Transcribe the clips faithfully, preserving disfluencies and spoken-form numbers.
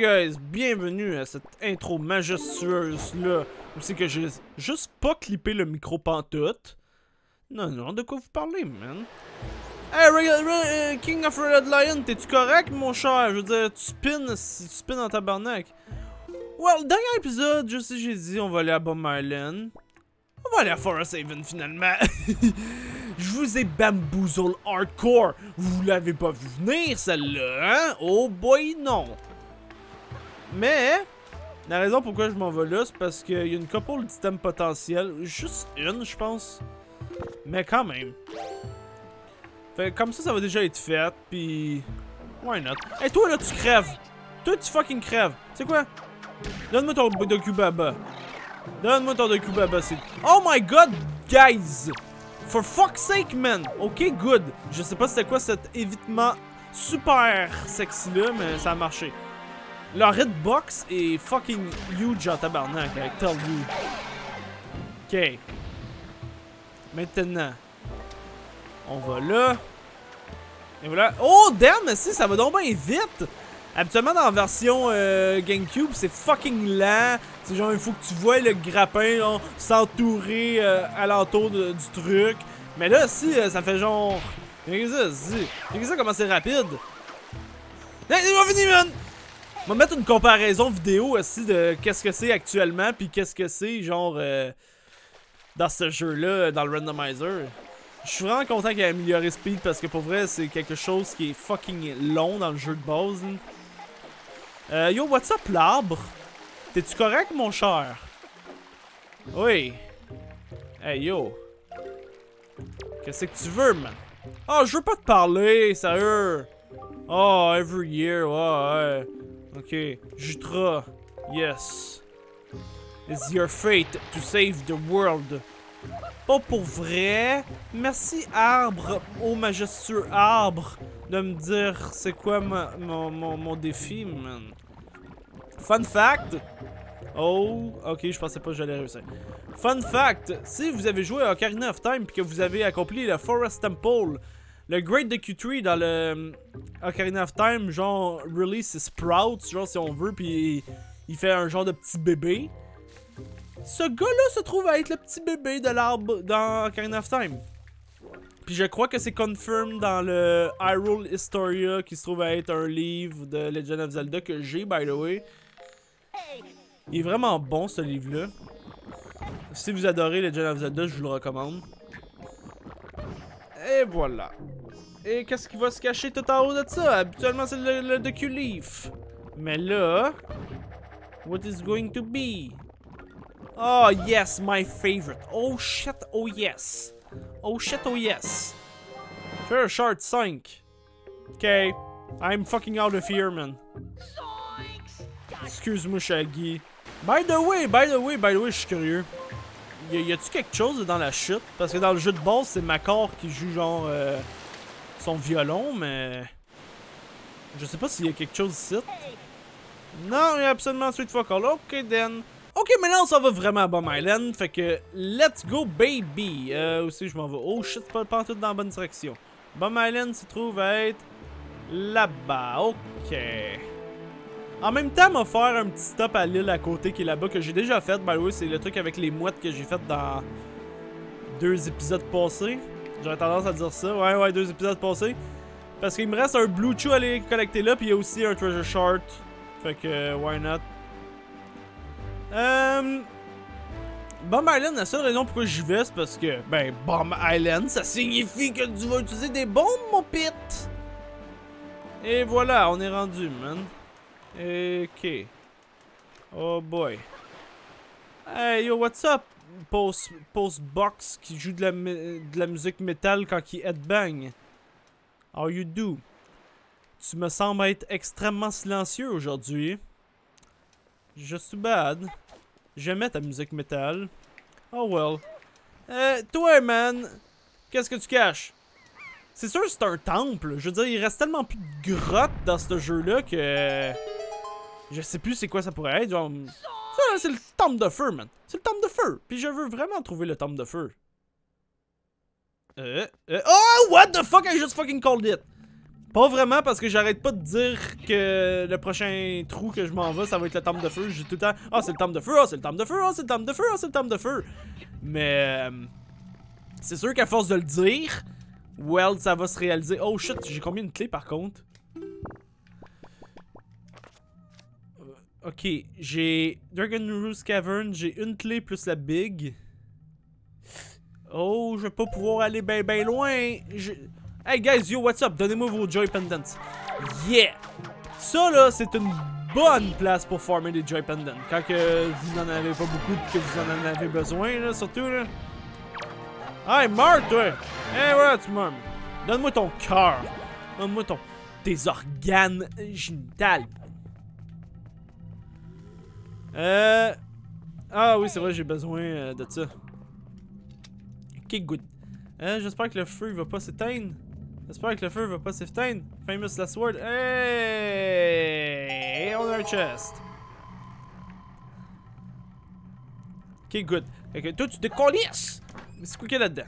guys, bienvenue à cette intro majestueuse là, où c'est que j'ai juste pas clippé le micro pantoute. Non, non, de quoi vous parlez, man? Hey, regarde, uh, King of Red Lion, t'es-tu correct, mon cher? Je veux dire, tu spins, si tu spins en tabarnak. Well, dernier épisode, je sais, j'ai dit, on va aller à Bomb Island. On va aller à Forest Haven, finalement. Je vous ai bamboozle hardcore. Vous l'avez pas vu venir, celle-là, hein? Oh boy, non. Mais, la raison pourquoi je m'en vais là, c'est parce qu'il y a une couple d'items potentiels. Juste une, je pense. Mais quand même. Fait comme ça, ça va déjà être fait, pis... Why not? Hey, toi, là, tu crèves. Toi, tu fucking crèves. C'est quoi? Donne-moi ton Dokubaba. Donne-moi ton Dokubaba, c'est... Oh my god, guys! For fuck's sake, man! Ok, good. Je sais pas c'était quoi cet évitement super sexy-là, mais ça a marché. Leur hitbox est fucking huge en tabarnak, I tell you. Ok. Maintenant. On va là. Et voilà. Oh, damn, si, ça va donc bien vite! Habituellement, dans la version euh, GameCube, c'est fucking lent. C'est genre, il faut que tu vois le grappin s'entourer euh, alentour de, du truc. Mais là, si, ça fait genre... Regardez ça, si. Regardez ça comment c'est rapide. Hey, c'est pas fini, man! On va mettre une comparaison vidéo aussi de qu'est-ce que c'est actuellement, puis qu'est-ce que c'est, genre, euh, dans ce jeu-là, dans le Randomizer. Je suis vraiment content qu'il ait amélioré Speed parce que pour vrai, c'est quelque chose qui est fucking long dans le jeu de base. Euh, yo, what's up, l'arbre? T'es-tu correct, mon cher? Oui. Hey, yo. Qu'est-ce que tu veux, man? Oh, je veux pas te parler, sérieux. Oh, every year, ouais, ouais. Ok, Jutra. Yes. It's your fate to save the world. Pas pour vrai. Merci, arbre, ô majestueux arbre, de me dire c'est quoi ma, mon, mon, mon défi, man. Fun fact. Oh, ok, je pensais pas que j'allais réussir. Fun fact, si vous avez joué à Ocarina of Time et que vous avez accompli le Forest Temple, le Great Deku Tree dans le Ocarina of Time, genre, release Sprout, genre si on veut, puis il fait un genre de petit bébé. Ce gars-là se trouve à être le petit bébé de l'arbre dans Ocarina of Time. Puis je crois que c'est confirmé dans le Hyrule Historia qui se trouve à être un livre de Legend of Zelda que j'ai, by the way. Il est vraiment bon, ce livre-là. Si vous adorez Legend of Zelda, je vous le recommande. Et voilà. Et qu'est-ce qui va se cacher tout en haut de ça? Habituellement, c'est le, le docu-leaf. Mais là... What is going to be? Oh yes, my favorite. Oh shit, oh yes. Oh shit, oh yes. Fair Shard cinq. Ok, I'm fucking out of here, man. Excuse-moi, Shaggy. By the way, by the way, by the way, je suis curieux. Y a-tu quelque chose dans la chute? Parce que dans le jeu de base, c'est Macor qui joue genre euh, son violon, mais... Je sais pas s'il y a quelque chose ici. Non, il y a absolument sweet fuck all. Ok, then. Ok, maintenant on s'en va vraiment à Bomb Island, fait que let's go baby! Euh, aussi je m'en vais. Oh shit, c'est pas le tout dans la bonne direction. Bomb Island se trouve à être là-bas, ok. En même temps, m'a offert un petit stop à l'île à côté qui est là-bas, que j'ai déjà fait. By the way, c'est le truc avec les mouettes que j'ai fait dans deux épisodes passés. J'aurais tendance à dire ça, ouais ouais, deux épisodes passés. Parce qu'il me reste un Blue Chew à aller collecter là, puis il y a aussi un Treasure Shard. Fait que, why not? Euh... Bomb Island, la seule raison pourquoi j'y vais, c'est parce que, ben, Bomb Island, ça signifie que tu vas utiliser des bombes, mon pit! Et voilà, on est rendu, man. Ok. Oh boy. Hey, yo, what's up, Post, post Box qui joue de la, de la musique métal quand il headbang. How you do? Tu me sembles être extrêmement silencieux aujourd'hui. Je suis bad. J'aimais ta musique métal. Oh well. Euh, toi, man, qu'est-ce que tu caches? C'est sûr c'est un temple. Je veux dire, il reste tellement plus de grottes dans ce jeu-là que... Je sais plus c'est quoi ça pourrait être, genre... Ça, c'est le temple de feu, man. C'est le temple de feu. Puis je veux vraiment trouver le temple de feu. Euh... euh... Oh, what the fuck, I just fucking called it. Pas vraiment, parce que j'arrête pas de dire que le prochain trou que je m'en vais, ça va être le temple de feu. J'ai tout le temps, ah oh, c'est le temple de feu, ah oh, c'est le temple de feu, ah oh, c'est le temple de feu, ah oh, c'est le temple de feu. Mais euh, c'est sûr qu'à force de le dire, well, ça va se réaliser. Oh shit, j'ai combien de clés par contre? Ok, j'ai Dragon Roost Cavern, j'ai une clé plus la big. Oh, je vais pas pouvoir aller ben ben loin. Je... Hey guys, yo, what's up? Donnez-moi vos Joy Pendants. Yeah! Ça là, c'est une bonne place pour farmer des Joy Pendants. Quand que vous n'en avez pas beaucoup et que vous en avez besoin, là, surtout là. Hey, meurs toi! Hey, ouais, tu meurs. Donne-moi ton cœur. Donne-moi ton... tes organes génitales. Euh... Ah oui, c'est vrai, j'ai besoin euh, de ça. Ok, good. Euh, J'espère que le feu va pas s'éteindre. J'espère que le feu va pas s'éteindre. Famous Last Word. Hey! On a un chest. Ok, good. Ok, toi, tu décollisses! Mais c'est quoi qu'il y a là-dedans?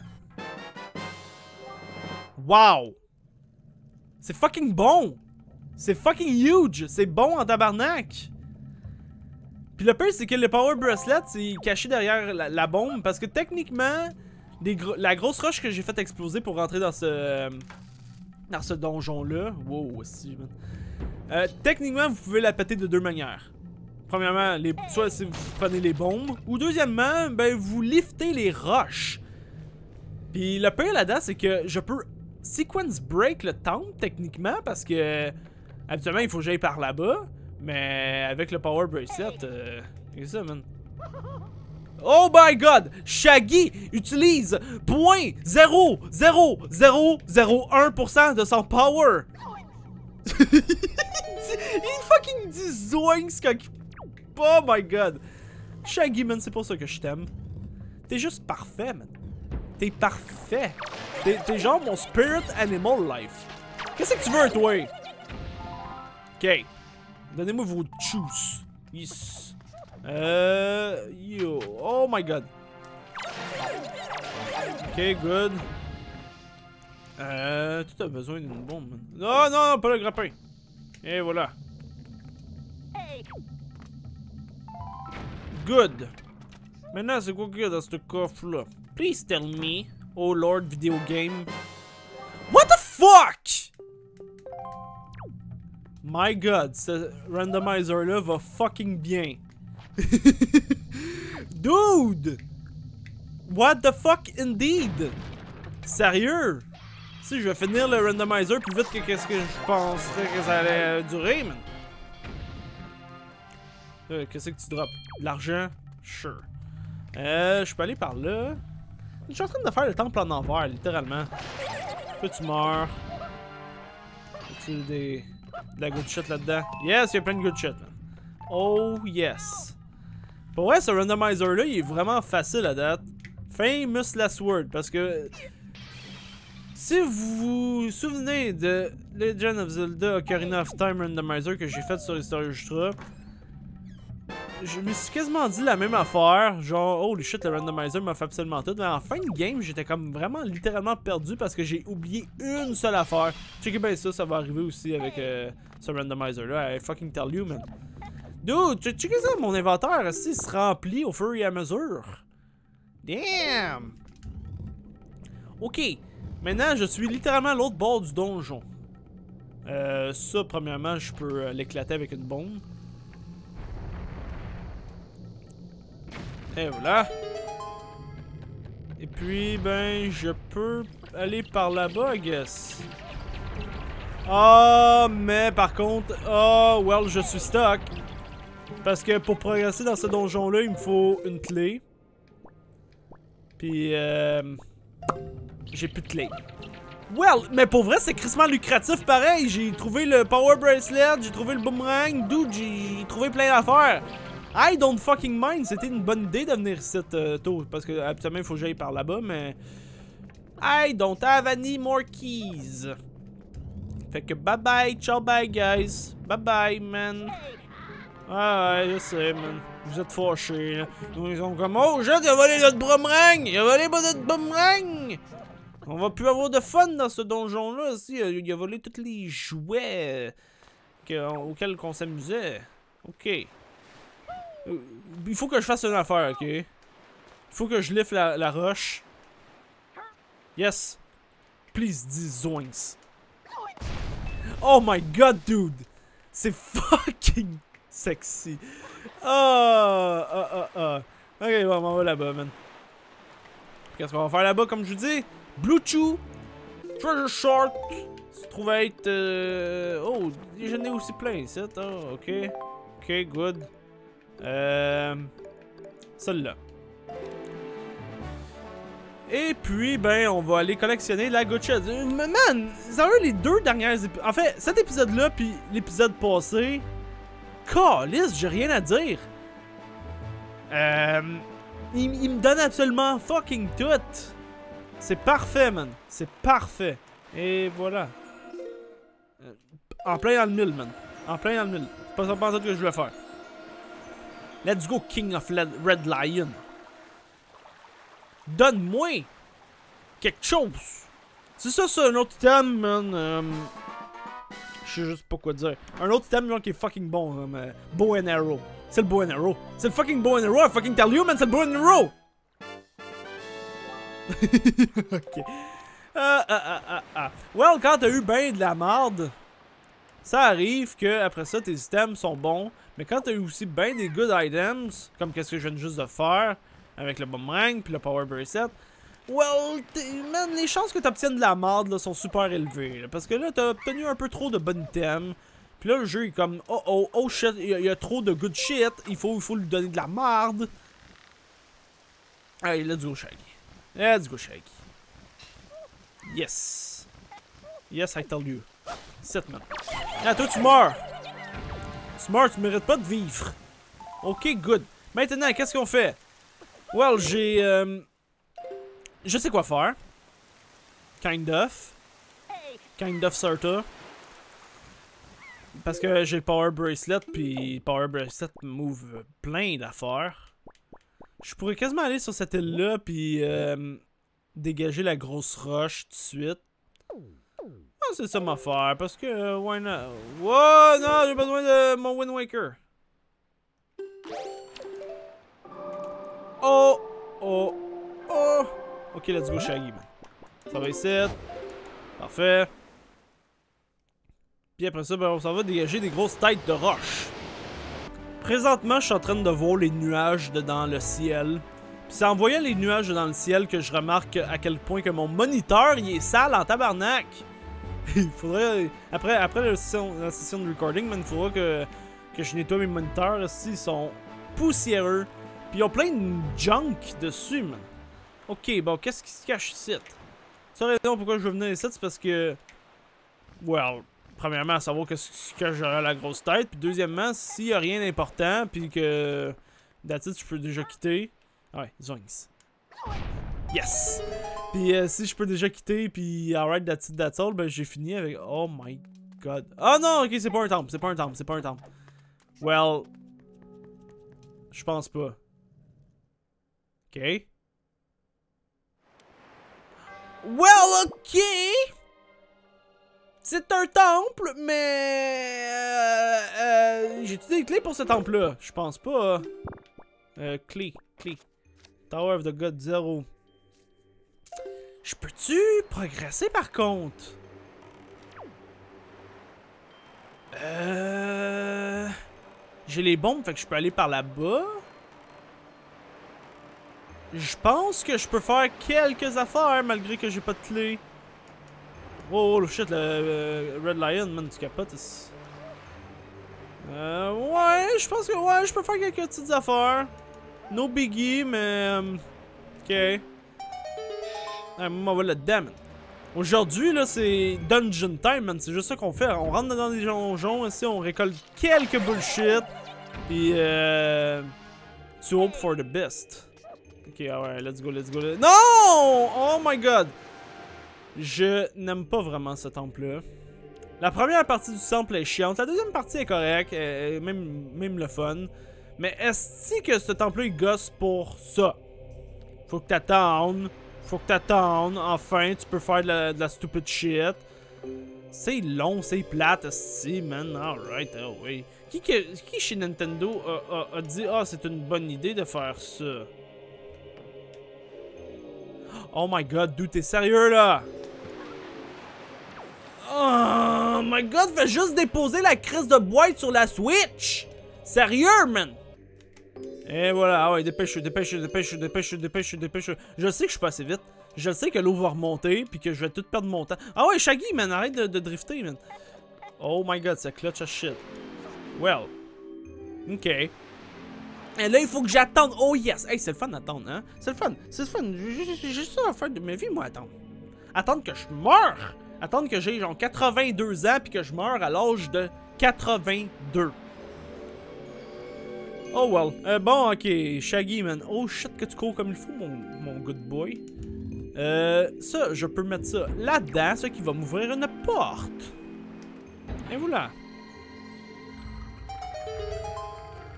Wow! C'est fucking bon! C'est fucking huge! C'est bon en tabarnak! Puis le pire, c'est que le Power Bracelet, c'est caché derrière la, la bombe. Parce que techniquement, des gro la grosse roche que j'ai faite exploser pour rentrer dans ce euh, dans ce donjon-là. Wow, aussi, man. Euh, techniquement, vous pouvez la péter de deux manières. Premièrement, les, soit si vous prenez les bombes. Ou deuxièmement, ben vous liftez les roches. Puis le pire là-dedans, c'est que je peux sequence break le temple, techniquement. Parce que, habituellement, il faut que j'aille par là-bas. Mais avec le Power Bracelet, euh, c'est ça, man. Oh my god! Shaggy utilise zéro point zéro zéro zéro zéro un pour cent de son power! Il fucking dit zoing ce qu'il... Oh my god! Shaggy, man, c'est pour ça que je t'aime. T'es juste parfait, man. T'es parfait. T'es genre mon spirit animal life. Qu'est-ce que tu veux, toi? Ok. Donnez-moi vos choose. Yes. Euh. Yo. Oh my god. Ok, good. Euh. Tu as besoin d'une bombe. Non, non, non, pas le grappin. Et voilà. Good. Maintenant, c'est quoi qu'il y a dans ce coffre-là? Please tell me. Oh lord, video game. What the fuck? My god, ce randomizer là va fucking bien. Dude! What the fuck indeed? Sérieux? Si je vais finir le randomizer plus vite que qu'est-ce que je penserais que ça allait durer, man. Euh, qu'est-ce que tu drops? L'argent? Sure. Euh, je peux aller par là. Je suis en train de faire le temple en envers, littéralement. Puis tu meurs. Tu des. De la good shit là-dedans. Yes, il y a plein de good shit, man. Oh, yes. Pour vrai, ce randomizer-là, il est vraiment facile à date. Famous Last Word, parce que... Si vous vous souvenez de Legend of Zelda: Ocarina of Time randomizer que j'ai fait sur HistorioJutra, je me suis quasiment dit la même affaire. Genre, oh, le shit, le randomizer m'a fait absolument tout. Mais en fin de game, j'étais comme vraiment littéralement perdu parce que j'ai oublié une seule affaire. Checkez bien ça, ça va arriver aussi avec euh, ce randomizer-là. I fucking tell you, man. Dude, checkez ça, mon inventaire, si, il se remplit au fur et à mesure. Damn! Ok, maintenant, je suis littéralement à l'autre bord du donjon. Euh, ça, premièrement, je peux l'éclater avec une bombe. Et voilà. Et puis, ben, je peux aller par là-bas, I guess. Ah, oh, mais par contre, ah, oh, well, je suis stuck. Parce que pour progresser dans ce donjon-là, il me faut une clé. Puis, euh, j'ai plus de clé. Well, mais pour vrai, c'est crissement lucratif pareil. J'ai trouvé le Power Bracelet, j'ai trouvé le Boomerang, dude, j'ai trouvé plein d'affaires. I don't fucking mind, c'était une bonne idée de venir ici euh, tôt, parce que habituellement il faut que j'aille par là-bas, mais... I don't have any more keys. Fait que bye bye, ciao bye guys. Bye bye, man. Ah ouais, je sais, man. Vous êtes fâchés, là. Nous, ils sont comme, oh, j'ai volé notre boomerang! Il a volé notre boomerang! On va plus avoir de fun dans ce donjon-là aussi. Il a volé tous les jouets auxquels on s'amusait. Ok. Il faut que je fasse une affaire, ok? Il faut que je liffe la, la roche. Yes. Please, dis zoinks. Oh my god, dude! C'est fucking sexy. Ah, ah, ah, ah. Ok, bon, on va là-bas, man. Qu'est-ce qu'on va faire là-bas, comme je vous dis? Blue Chew, Treasure Shard, se trouve à être... Euh... Oh, j'en ai aussi plein ici. Oh, ok. Ok, good. Euh... Celle-là. Et puis, ben, on va aller collectionner la gotcha. Man, ça veut les deux dernières épisodes. En fait, cet épisode-là, puis l'épisode passé. Calisse, j'ai rien à dire. Euh. Il, il me donne absolument fucking tout. C'est parfait, man. C'est parfait. Et voilà. Euh, en plein dans le mille, man. En plein dans le mille. C'est pas ça pas que je voulais faire. Let's go, King of Red Lion. Donne-moi quelque chose. C'est ça, c'est un autre item, man. Euh, je sais juste pas quoi dire. Un autre item, genre, qui est fucking bon, hein, mais... Bow and Arrow. C'est le bow and arrow. C'est le fucking bow and arrow. I fucking tell you, man, c'est le bow and arrow. Ok. Ah, ah, ah, ah, ah. Well, quand t'as eu ben de la marde, ça arrive que après ça, tes items sont bons. Mais quand t'as eu aussi ben des good items, comme qu'est-ce que je viens juste de faire, avec le boomerang puis le power bracelet, well, man, les chances que t'obtiennes de la marde là, sont super élevées. Là, parce que là, t'as obtenu un peu trop de bons items. Puis là, le jeu est comme, oh oh, oh shit, il y, y a trop de good shit, il faut, il faut lui donner de la marde. Allez, let's go, Shaggy. Let's go, Shaggy. Yes. Yes, I tell you. Sept man. Ah, toi, tu meurs. Tu meurs, tu mérites pas de vivre. Ok, good. Maintenant, qu'est-ce qu'on fait? Well, j'ai... Euh, je sais quoi faire. Kind of. Kind of, certain. Parce que j'ai Power Bracelet, puis Power Bracelet move plein d'affaires. Je pourrais quasiment aller sur cette île-là, puis euh, dégager la grosse roche tout de suite. Ah, c'est ça ma affaire, parce que... Euh, why not? Wow, non, j'ai besoin de mon Wind Waker. Oh! Oh! Oh! Ok, let's go, Shaggy, man. Ça va ici. Parfait. Puis après ça, ben, on s'en va dégager des grosses têtes de roche. Présentement, je suis en train de voir les nuages de dans le ciel. Puis c'est en voyant les nuages de dans le ciel que je remarque à quel point que mon moniteur, il est sale en tabarnak. Il faudrait... Après, après la, session, la session de recording, man, il faudra que, que je nettoie mes moniteurs. Ici, ils sont poussiéreux. Puis ils ont plein de junk dessus, man. Ok, bon, qu'est-ce qui se cache ici? Ça, la raison pourquoi je veux venir ici, c'est parce que... Well... Premièrement, à savoir que ce que j'aurai la grosse tête. Puis deuxièmement, s'il n'y a rien d'important, puis que d'attitude, je peux déjà quitter. Ouais, zoinks. Yes! Puis euh, si je peux déjà quitter, puis alright, d'attitude, that's all, ben j'ai fini avec. Oh my god. Oh non, ok, c'est pas un temple, c'est pas un temple, c'est pas un temple. Well. Je pense pas. Ok. Well, ok! C'est un temple, mais... Euh, euh, j'ai-tu des clés pour ce temple-là? Je pense pas. Euh, clé, clé. Tower of the God zéro. Je peux-tu progresser par contre? Euh... J'ai les bombes, fait que je peux aller par là-bas. Je pense que je peux faire quelques affaires malgré que j'ai pas de clé. Oh, oh shit, le euh, Red Lion, man, tu capotes. Euh, ouais, je pense que ouais, je peux faire quelques petites affaires. No biggie, mais... Ok. Ah, moi, on va là-dedans, man. Aujourd'hui, là, c'est Dungeon Time, man. C'est juste ça qu'on fait. On rentre dans des donjons, ici, on récolte quelques bullshit. Puis, euh... to hope for the best. Ok, alright, let's go, let's go. Let's... Non! Oh my god! Je n'aime pas vraiment ce temple-là. La première partie du temple est chiante. La deuxième partie est correcte. Même, même le fun. Mais est-ce que ce temple-là, il gosse pour ça? Faut que t'attendes. Faut que t'attendes, enfin, tu peux faire de la, de la stupid shit. C'est long, c'est plate, si, man, alright, oh oui. Qui, qui chez Nintendo a, a, a dit « Ah, oh, c'est une bonne idée de faire ça ». Oh my god, dude, t'es sérieux, là? Oh my god, fais juste déposer la crise de boîte sur la Switch! Sérieux, man! Et voilà, ah ouais, dépêche, dépêche, dépêche, dépêche, dépêche, dépêche. Je sais que je suis pas assez vite. Je sais que l'eau va remonter, puis que je vais tout perdre mon temps. Ah ouais, Shaggy, man, arrête de, de drifter, man. Oh my god, ça clutch as shit. Well. Ok. Et là, il faut que j'attende. Oh yes! Hey, c'est le fun d'attendre, hein? C'est le fun, c'est le fun. J'ai juste ça à faire de ma vie, moi, attendre. Attendre que je meure! Attendre que j'ai genre quatre-vingt-deux ans, puis que je meure à l'âge de quatre-vingt-deux. Oh well. Euh, bon, ok. Shaggy, man. Oh shit, que tu cours comme il faut, mon, mon good boy. Euh, ça, je peux mettre ça là-dedans, ça qui va m'ouvrir une porte. Et voilà.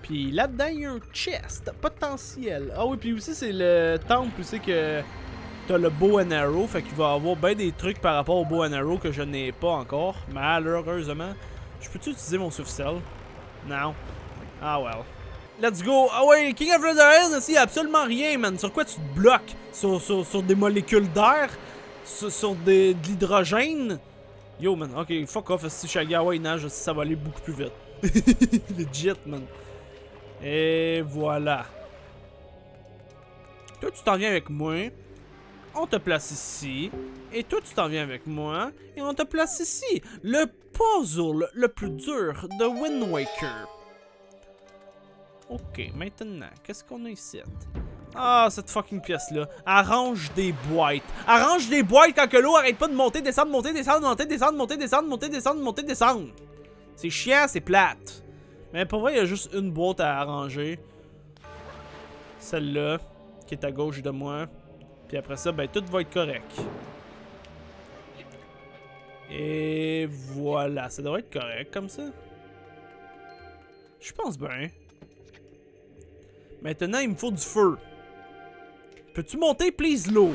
Puis là-dedans, il y a un chest potentiel. Ah oui, puis aussi, c'est le temple où c'est que t'as le bow and arrow. Fait qu'il va avoir bien des trucs par rapport au bow and arrow que je n'ai pas encore. Malheureusement. Je peux-tu utiliser mon souffle-sel? Non. Ah well. Let's go! Ah ouais, King of Red Lion, il n'y a absolument rien, man. Sur quoi tu te bloques? Sur, sur, sur des molécules d'air? Sur, sur des, de l'hydrogène? Yo, man. Ok, fuck off. Si Shaggy, ouais, nage, ça va aller beaucoup plus vite. Legit, man. Et voilà. Toi, tu t'en viens avec moi. On te place ici. Et toi, tu t'en viens avec moi. Et on te place ici. Le puzzle le plus dur de Wind Waker. Ok, maintenant, qu'est-ce qu'on a ici? Ah, cette fucking pièce-là. Arrange des boîtes. Arrange des boîtes quand que l'eau arrête pas de monter, descendre, monter, descendre, monter, descendre, monter, descendre, monter, descendre, monter, descendre. C'est chiant, c'est plate. Mais pour vrai, il y a juste une boîte à arranger. Celle-là, qui est à gauche de moi. Puis après ça, ben tout va être correct. Et voilà, ça devrait être correct comme ça. Je pense bien. Maintenant, il me faut du feu. Peux-tu monter, please, l'eau?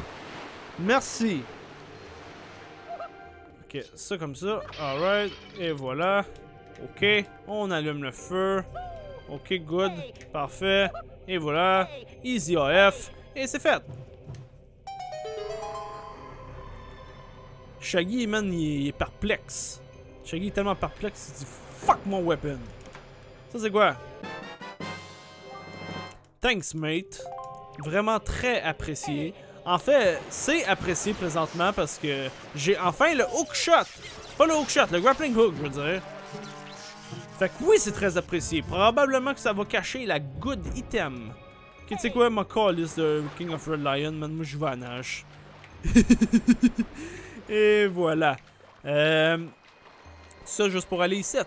Merci. Ok, ça comme ça. Alright, et voilà. Ok, on allume le feu. Ok, good. Parfait. Et voilà. Easy A F. Et c'est fait. Shaggy, man, il est perplexe. Shaggy est tellement perplexe, il dit fuck mon weapon. Ça, c'est quoi? Thanks, mate. Vraiment très apprécié. En fait, c'est apprécié présentement parce que j'ai enfin le hook shot. Pas le hook shot, le grappling hook, je veux dire. Fait que oui, c'est très apprécié. Probablement que ça va cacher la good item. Ok, tu sais quoi, ma calice de King of Red Lion, man, moi je vais à nage. Et voilà. Euh, ça, juste pour aller ici.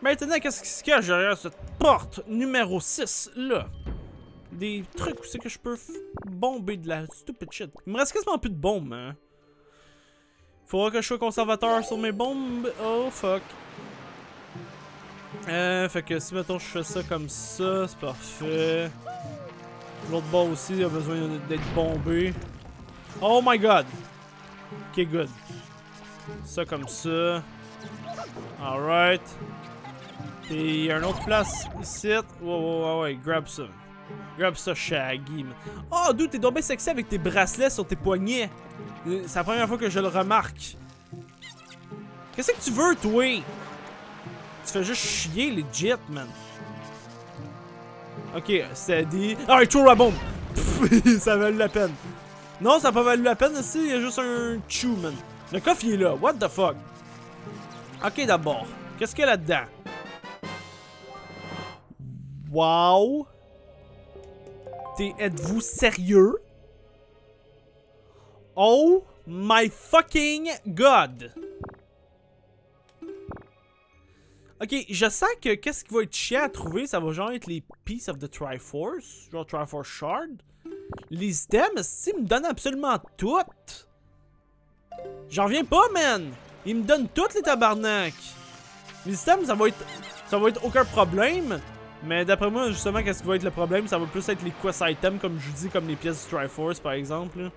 Maintenant, qu'est-ce qui se cache derrière cette porte numéro six, là? Des trucs où c'est que je peux bomber de la stupid shit. Il me reste quasiment plus de bombes, hein? Faudra que je sois conservateur sur mes bombes. Oh, fuck. Euh, fait que si, mettons, je fais ça comme ça, c'est parfait. L'autre bord aussi a besoin d'être bombé. Oh my god! Ok, good. Ça comme ça. Alright. Et il y a une autre place ici. Wow, wow, wow, ouais, grab ça. Grab ça, Shaggy. Oh, dude, t'es tombé sexy avec tes bracelets sur tes poignets. C'est la première fois que je le remarque. Qu'est-ce que tu veux, toi? Tu fais juste chier, legit, man. Ok, c'est dit. Ah, il throw la bombe. Pff, ça a valu la peine. Non, ça n'a pas valu la peine aussi. Il y a juste un chew, man. Le coffre, il est là. What the fuck? Ok, d'abord. Qu'est-ce qu'il y a là-dedans? Wow! Êtes-vous sérieux? Oh my fucking god! Ok, je sens que qu'est-ce qui va être chiant à trouver, ça va genre être les pieces of the Triforce, genre Triforce Shard. Les items, ils me donnent absolument toutes! J'en reviens pas, man! Ils me donnent toutes les tabarnak! Les items, ça va être, ça va être aucun problème! Mais d'après moi, justement, qu'est-ce qui va être le problème? Ça va plus être les quest items, comme je dis, comme les pièces du Triforce, par exemple.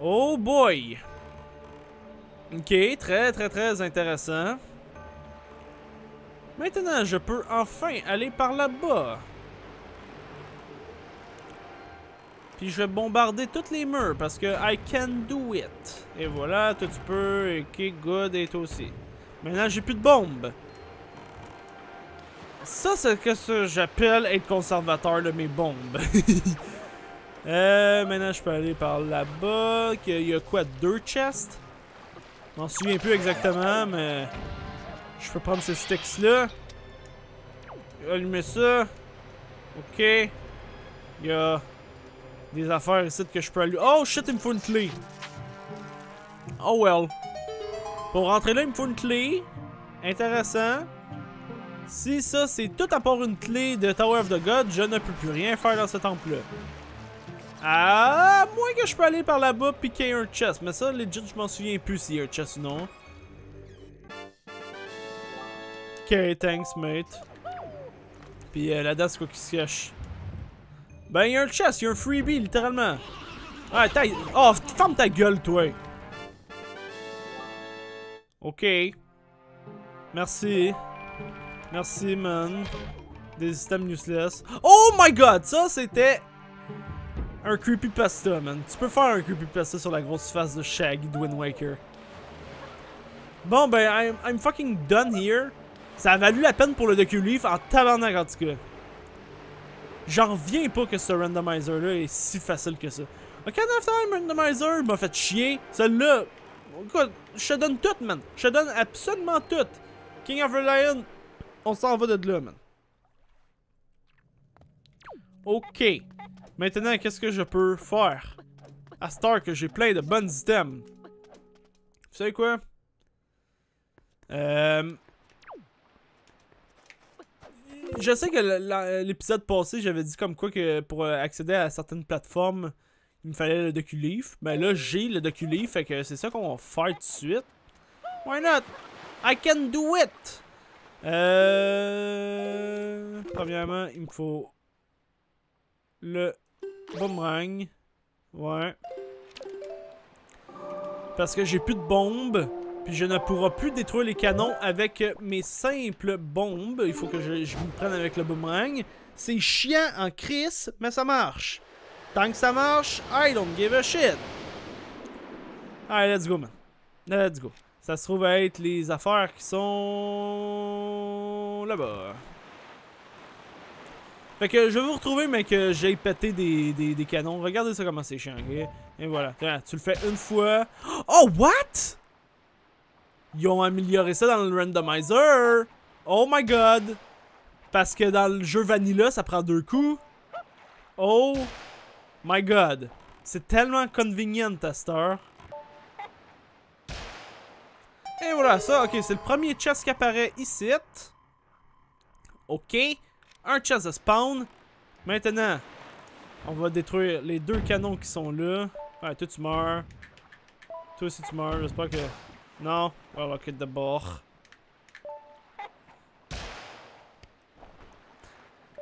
Oh boy! Ok, très très très intéressant. Maintenant, je peux enfin aller par là-bas. Puis je vais bombarder toutes les murs parce que I can do it. Et voilà, toi tu peux. Ok, good, et toi aussi. Maintenant, j'ai plus de bombes. Ça, c'est ce que j'appelle être conservateur de mes bombes. euh, maintenant, je peux aller par là-bas. Il y a quoi? Deux chests? Je m'en souviens plus exactement, mais. Je peux prendre ces sticks-là. Allumer ça. Ok. Il y a. Des affaires ici que je peux allumer. Oh shit, il me faut une clé. Oh well. Pour rentrer là, il me faut une clé. Intéressant. Si ça, c'est tout à part une clé de Tower of the God, je ne peux plus rien faire dans ce temple-là. Ah, moins que je peux aller par là-bas piquer un chest. Mais ça, legit, je m'en souviens plus s'il y a un chest ou non. Ok, thanks, mate. Puis euh, là-dedans, c'est quoi qui se cache? Ben, y'a un chest, y'a un freebie, littéralement. Ah, ta... Oh, ferme ta gueule, toi. Ok. Merci. Merci, man. Des systèmes useless. Oh my god, ça, c'était... Un creepypasta, man. Tu peux faire un creepypasta sur la grosse face de Shaggy de Wind Waker. Bon, ben, I'm, I'm fucking done here. Ça a valu la peine pour le docu-leaf en tabarnak, en tout cas. J'en reviens pas que ce randomizer-là est si facile que ça. Ocarina of Time randomizer m'a fait chier. Celle-là, écoute, je te donne tout, man. Je te donne absolument tout. King of Red Lion, on s'en va de là, man. Ok. Maintenant, qu'est-ce que je peux faire? À cette heure que j'ai plein de bonnes items. Vous savez quoi? Euh... Je sais que l'épisode passé, j'avais dit comme quoi que pour accéder à certaines plateformes, il me fallait le docu-leaf. Mais là, j'ai le docu-leaf, fait que c'est ça qu'on va faire tout de suite. Why not? I can do it! Euh... Premièrement, il me faut... Le... Boomerang. Ouais. Parce que j'ai plus de bombes. Puis je ne pourrai plus détruire les canons avec mes simples bombes. Il faut que je, je me prenne avec le boomerang. C'est chiant en crisse, mais ça marche. Tant que ça marche, I don't give a shit. Allez, let's go, man. Let's go. Ça se trouve à être les affaires qui sont... là-bas. Fait que je vais vous retrouver, mais que j'ai pété des, des, des canons. Regardez ça comment c'est chiant, ok? Et voilà. Tiens, tu le fais une fois. Oh, what? Ils ont amélioré ça dans le randomizer! Oh my god! Parce que dans le jeu vanilla, ça prend deux coups. Oh my god! C'est tellement convenient à cette heure. Et voilà, ça, ok, c'est le premier chest qui apparaît ici. Ok, un chest de spawn. Maintenant, on va détruire les deux canons qui sont là. Ouais, toi tu meurs. Toi aussi tu meurs, j'espère que... Non, well, ok, d'abord.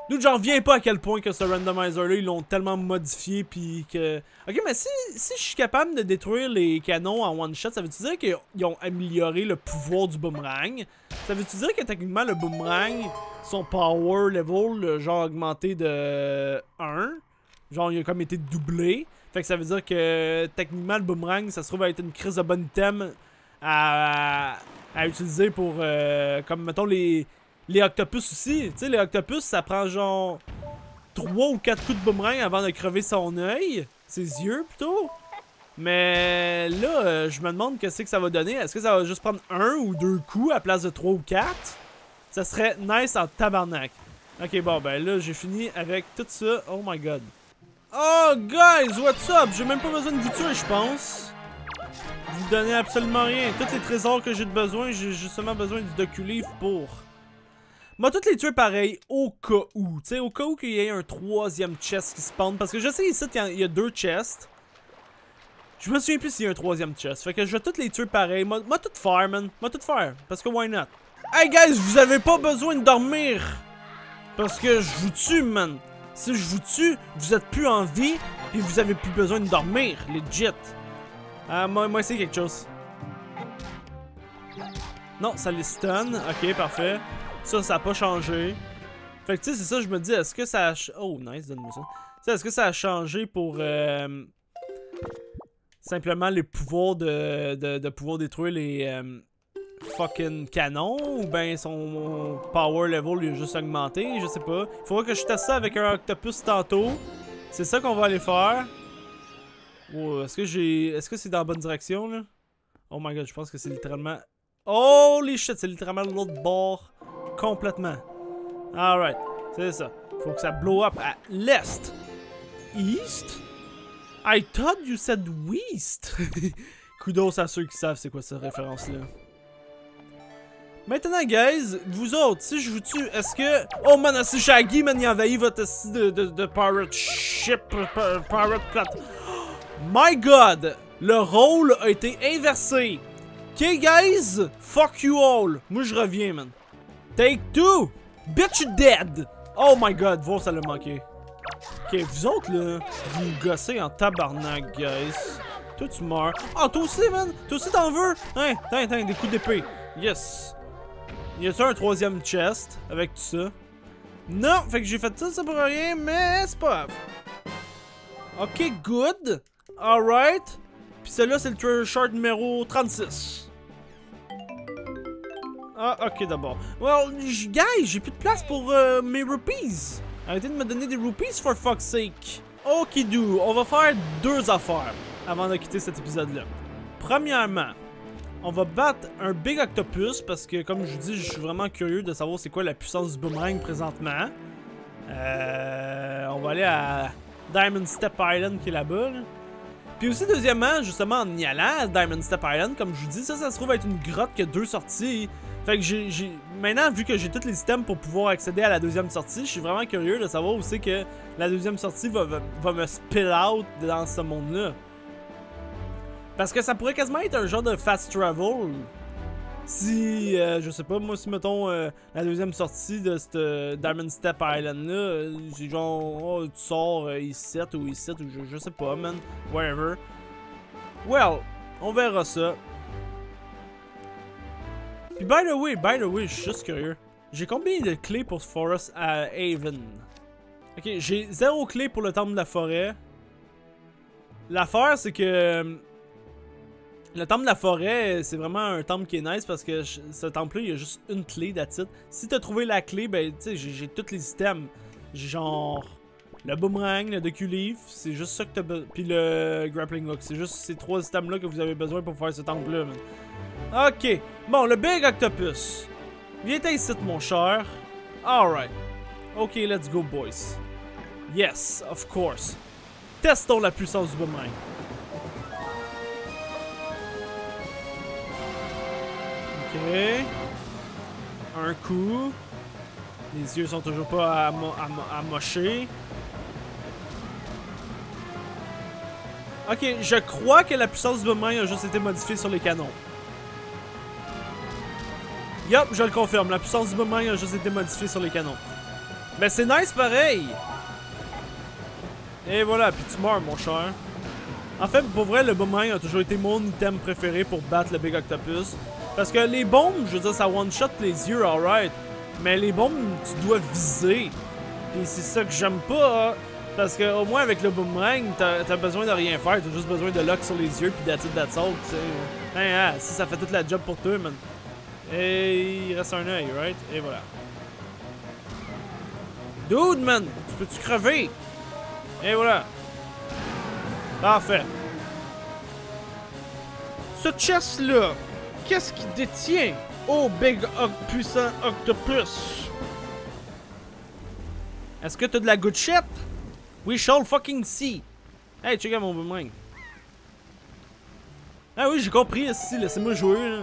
Nous, j'en reviens pas à quel point que ce randomizer-là, ils l'ont tellement modifié, puis que... Ok, mais si, si je suis capable de détruire les canons en one-shot, ça veut-tu dire qu'ils ont amélioré le pouvoir du boomerang? Ça veut-tu dire que, techniquement, le boomerang, son power level, genre, augmenté de un? Genre, il a comme été doublé. Fait que ça veut dire que, techniquement, le boomerang, ça se trouve à être une crise de bon item... À, à utiliser pour euh, comme mettons les les octopus aussi, tu sais les octopus ça prend genre trois ou quatre coups de boomerang avant de crever son œil, ses yeux plutôt. Mais là euh, je me demande qu'est-ce que ça va donner, est-ce que ça va juste prendre un ou deux coups à place de trois ou quatre? Ça serait nice en tabarnak. OK, bon ben là j'ai fini avec tout ça. Oh my god. Oh guys, what's up? J'ai même pas besoin de vous tuer, je pense. Vous donnez absolument rien. Tous les trésors que j'ai de besoin, j'ai justement besoin du docu-leaf pour... Moi, toutes les tuer pareil, au cas où. Tu sais, au cas où qu'il y ait un troisième chest qui spawn. Parce que je sais ici qu'il y a deux chests. Je me souviens plus s'il y a un troisième chest. Fait que je vais toutes les tuer pareil. Moi, moi tout faire, man. Moi, tout faire. Parce que why not? Hey, guys, vous avez pas besoin de dormir. Parce que je vous tue, man. Si je vous tue, vous êtes plus en vie et vous avez plus besoin de dormir, legit. Ah, moi, moi c'est quelque chose. Non, ça les stun. Ok, parfait. Ça, ça a pas changé. Fait que tu sais, c'est ça, je me dis, est-ce que ça a... Oh, nice, donne-moi ça. Tu sais, est-ce que ça a changé pour... Euh, simplement les pouvoirs de, de, de pouvoir détruire les... Euh, fucking canon, ou ben son power level lui a juste augmenté, je sais pas. Il faudra que je teste ça avec un octopus tantôt. C'est ça qu'on va aller faire. Oh, est-ce que j'ai... Est-ce que c'est dans la bonne direction là? Oh my god, je pense que c'est littéralement... Holy shit, c'est littéralement l'autre bord complètement. Alright, c'est ça. Faut que ça blow up à l'est. East? I thought you said west. Kudos à ceux qui savent c'est quoi cette référence là. Maintenant, guys, vous autres, si je vous tue, est-ce que... Oh man, c'est Shaggy, man, il envahit votre de, de, de pirate ship, pirate plat. Oh, my god, le rôle a été inversé. Ok, guys, fuck you all. Moi, je reviens, man. Take two. Bitch, you dead. Oh my god, voir ça l'a manqué. Ok, vous autres, là, vous me gossez en tabarnak, guys. Toi, tu meurs. Ah, oh, toi aussi, man. Toi aussi, t'en veux. Hein, hein, hein, des coups d'épée. Yes. Y a-t-il un troisième chest avec tout ça? Non! Fait que j'ai fait ça, ça pour rien, mais c'est pas grave. Ok, good. Alright. Puis celui-là, c'est le Treasure Shard numéro trente-six. Ah, ok, d'abord. Well, guys, j'ai plus de place pour euh, mes rupees. Arrêtez de me donner des rupees, for fuck's sake. Okidoo, on va faire deux affaires avant de quitter cet épisode-là. Premièrement, on va battre un Big Octopus parce que, comme je vous dis, je suis vraiment curieux de savoir c'est quoi la puissance du Boomerang présentement. Euh, on va aller à Diamond Step Island qui est là-bas. Là. Puis aussi, deuxièmement, justement, en y allant à Diamond Step Island, comme je vous dis, ça, ça se trouve être une grotte qui a deux sorties. Fait que j'ai... Maintenant, vu que j'ai tous les items pour pouvoir accéder à la deuxième sortie, je suis vraiment curieux de savoir où c'est que la deuxième sortie va, va, va me spill out dans ce monde-là. Parce que ça pourrait quasiment être un genre de fast travel. Si, euh, je sais pas, moi, si mettons euh, la deuxième sortie de cette euh, Diamond Step Island là, c'est genre, oh, tu sors euh, ici ou ici ou je, je sais pas, man. Whatever. Well, on verra ça. Puis, by the way, by the way, je suis juste curieux. J'ai combien de clés pour Forest Haven? Ok, j'ai zéro clé pour le temple de la forêt. L'affaire, c'est que. Le temple de la forêt, c'est vraiment un temple qui est nice parce que je, ce temple-là, il y a juste une clé d'attitude. Si t'as trouvé la clé, ben, tu sais, j'ai tous les items. J'ai genre le boomerang, le docu leaf, c'est juste ça que t'as besoin. Puis le grappling hook, c'est juste ces trois items-là que vous avez besoin pour faire ce temple-là. Ok, bon, le big octopus. Viens ici, mon cher. Alright. Ok, let's go, boys. Yes, of course. Testons la puissance du boomerang. Okay. Un coup. Les yeux sont toujours pas amochés. Ok, je crois que la puissance du boomerang a juste été modifiée sur les canons. Yup, je le confirme, la puissance du boomerang a juste été modifiée sur les canons. Mais c'est nice pareil! Et voilà, puis tu meurs, mon cher. En fait, pour vrai, le boomerang a toujours été mon item préféré pour battre le Big Octopus. Parce que les bombes, je veux dire, ça one-shot les yeux, alright. Mais les bombes, tu dois viser. Et c'est ça que j'aime pas. Hein? Parce que au moins avec le boomerang, t'as besoin de rien faire. T'as juste besoin de lock sur les yeux puis d'attitude d'assaut, tu sais. Hein, hein, si ça fait toute la job pour toi, man. Et il reste un œil, right? Et voilà. Dude, man! Tu peux-tu crever? Et voilà. Parfait. Ce chest-là. Qu'est-ce qui détient? Oh, Big Oc puissant Octopus! Est-ce que t'as de la good shit? We shall fucking see! Hey, check out mon boomerang! Ah oui, j'ai compris, si, laissez-moi jouer, là!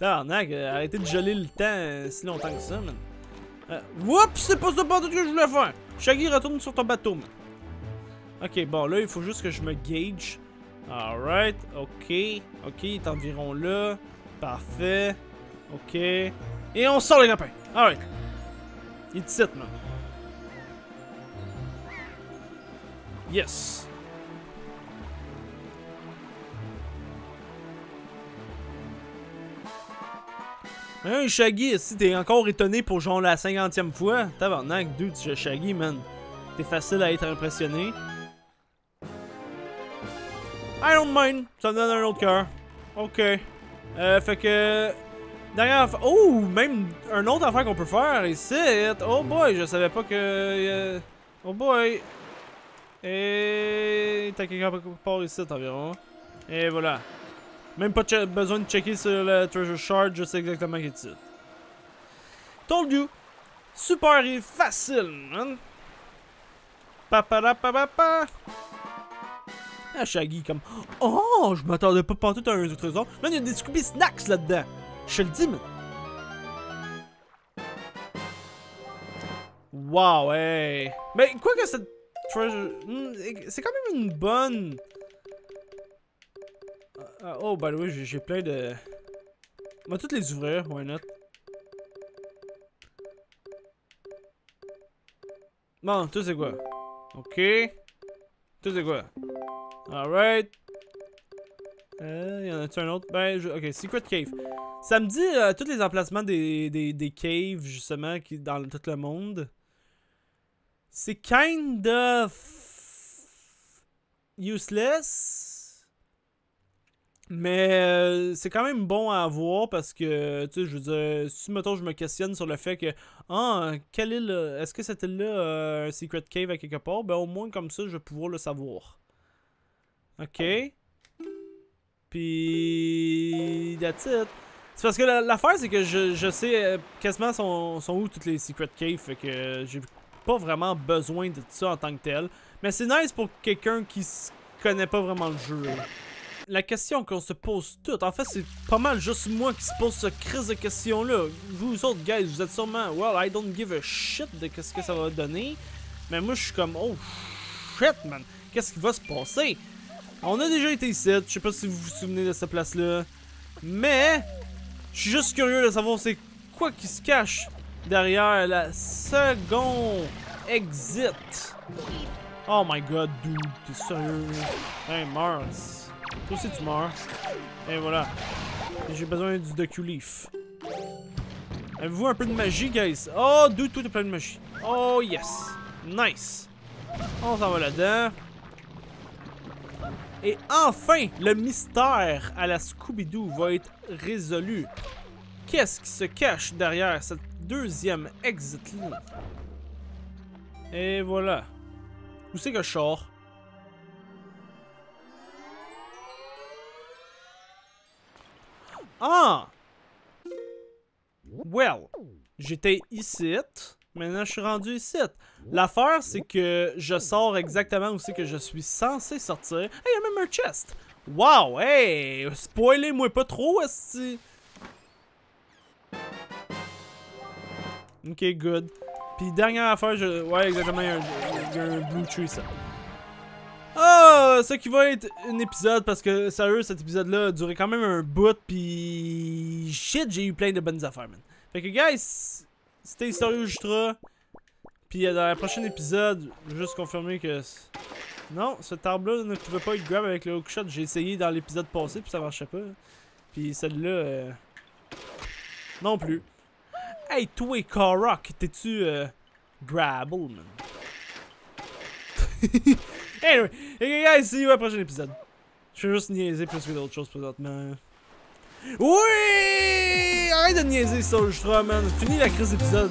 Tarnac, arrêtez de geler le temps euh, si longtemps que ça, man! Euh, Whoops, c'est pas ça partout que je voulais faire! Shaggy, retourne sur ton bateau, man! Ok, bon, là, il faut juste que je me gauge. Alright, ok, ok, il est environ là, parfait, ok, et on sort les copains, alright. Il est dix-sept, man. Yes. Un Shaggy, si t'es encore étonné pour genre la cinquantième fois, tabarnak, dude, tu Shaggy, man. T'es facile à être impressionné. I don't mind, ça me donne un autre cœur. Ok. Euh, fait que... Dernière... Oh, même un autre affaire qu'on peut faire ici. Oh boy, je savais pas que... Oh boy. Et... T'as quelqu'un part ici environ. Et voilà. Même pas de besoin de checker sur le Treasure Shard, je sais exactement qui est ici. Told you. Super et facile, man. Paparapapapa. Ah, Shaggy comme... Oh, je m'attendais pas pantoute à un autre trésor. Là, il y a des Scooby Snacks là-dedans. Je te le dis, mais... Wow, hey. Mais quoi que cette treasure... C'est quand même une bonne... Uh, oh, by the way, j'ai plein de... On va toutes les ouvrir, why not? Bon, tout c'est quoi? Ok. Tout c'est quoi? Alright. Euh, y en a-tu un autre? Ben, je... ok, Secret Cave. Ça me dit euh, tous les emplacements des, des, des caves, justement, qui dans le, tout le monde. C'est kind of... useless. Mais euh, c'est quand même bon à avoir parce que, tu sais, je veux dire, si mettons je me questionne sur le fait que, ah, quelle île, est-ce que cette île-là euh, un secret cave à quelque part, ben au moins comme ça je vais pouvoir le savoir. Ok. Puis, that's it. C'est parce que l'affaire c'est que je, je sais quasiment sont, sont où toutes les secret caves, fait que j'ai pas vraiment besoin de ça en tant que tel. Mais c'est nice pour quelqu'un qui connaît pas vraiment le jeu. Là. La question qu'on se pose toute, en fait c'est pas mal juste moi qui se pose ce crise de question là. Vous autres guys, vous êtes sûrement, well I don't give a shit de qu'est-ce que ça va donner. Mais moi je suis comme, oh shit man, qu'est-ce qui va se passer? On a déjà été ici, je sais pas si vous vous souvenez de cette place là. Mais, je suis juste curieux de savoir c'est quoi qui se cache derrière la seconde exit. Oh my god dude, t'es sérieux? Hey Mars. Toi aussi tu meurs. Et voilà. J'ai besoin du Deku Leaf. Avez-vous un peu de magie, guys? Oh, d'où tout est plein de magie. Oh, yes. Nice. On s'en va là-dedans. Et enfin, le mystère à la Scooby-Doo va être résolu. Qu'est-ce qui se cache derrière cette deuxième exit-là? Et voilà. Où c'est que je sors? Ah! Well, j'étais ici, maintenant je suis rendu ici. L'affaire, c'est que je sors exactement où c'est que je suis censé sortir. Hey, il y a même un chest! Wow, hey! Spoilez-moi pas trop, esti! Ok, good. Puis dernière affaire, je... ouais, exactement, il y a un, y a un blue tree, ça. Ah, oh, ce qui va être un épisode parce que sérieux cet épisode là a duré quand même un bout pis shit j'ai eu plein de bonnes affaires man. Fait que guys, c'était HistorioJutra. Puis dans le prochain épisode, je veux juste confirmer que non, ce arbre là ne pouvait pas être grab avec le hook shot. J'ai essayé dans l'épisode passé puis ça marchait pas. Puis celle-là euh... non plus. Hey toi Korok, t'es-tu euh... grabble man? Anyway, okay guys, see you à la prochaine épisode. Je vais juste niaiser plus que d'autres choses présentement. Oui! Arrête de niaiser, HistorioJutra, man. Finis la crise d'épisode.